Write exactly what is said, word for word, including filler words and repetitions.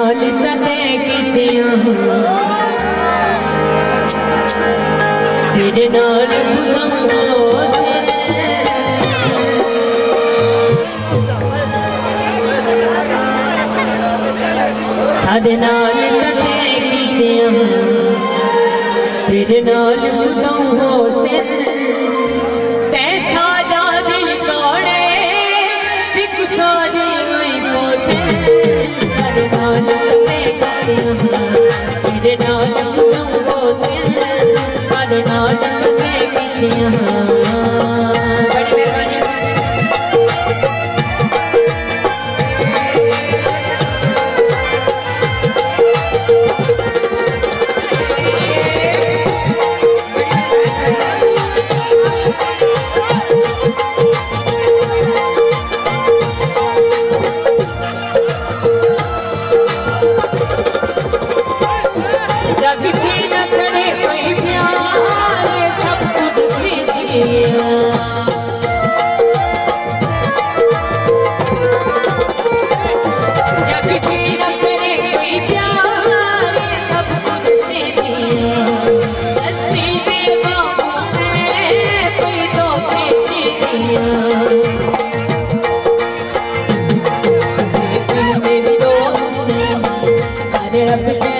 तेरे नाल साढ़े नाल तेरे नाल हो से पैसा दिल कौड़े सारी तेरे नाल साढ़े नाल I'm